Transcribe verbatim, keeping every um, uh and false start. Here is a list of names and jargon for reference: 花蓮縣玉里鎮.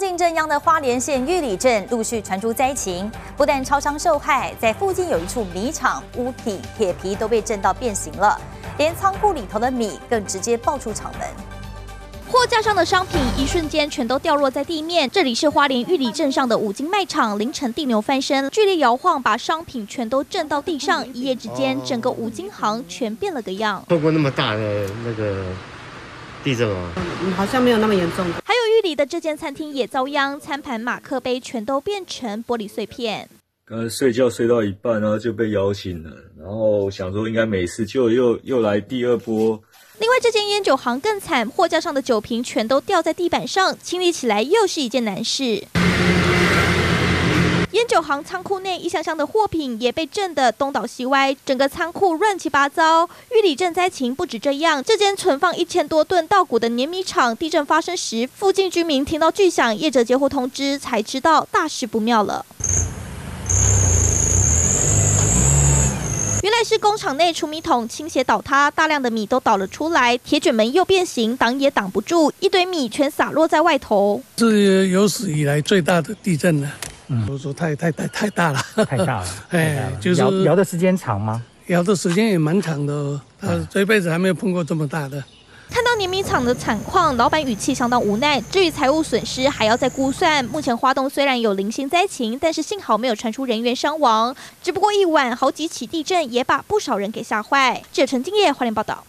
近正央的花莲县玉里镇陆续传出灾情，不但超商受害，在附近有一处米厂，屋体、铁皮都被震到变形了，连仓库里头的米更直接爆出厂门。 货架上的商品一瞬间全都掉落在地面。这里是花莲玉里镇上的五金卖场，凌晨地牛翻身，剧烈摇晃，把商品全都震到地上。一夜之间，整个五金行全变了个样。碰过那么大的那个地震吗？嗯，好像没有那么严重。还有玉里的这间餐厅也遭殃，餐盘、马克杯全都变成玻璃碎片。刚才睡觉睡到一半，然后就被摇醒了，然后想说应该没事，就又又来第二波。 另外，这间烟酒行更惨，货架上的酒瓶全都掉在地板上，清理起来又是一件难事。烟酒行仓库内一箱箱的货品也被震得东倒西歪，整个仓库乱七八糟。玉里镇灾情不止这样，这间存放一千多吨稻谷的碾米厂，地震发生时，附近居民听到巨响，业者接获通知，才知道大事不妙了。 原来是工厂内储米桶倾斜倒塌，大量的米都倒了出来，铁卷门又变形，挡也挡不住，一堆米全洒落在外头。是有史以来最大的地震了，嗯，我说太太太太大了，太大了，哎，就是摇摇的时间长吗？摇的时间也蛮长的哦，他这辈子还没有碰过这么大的。 看到碾米厂的惨况，老板语气相当无奈。至于财务损失，还要再估算。目前花东虽然有零星灾情，但是幸好没有传出人员伤亡。只不过一晚好几起地震，也把不少人给吓坏。记者陈敬业，花莲报道。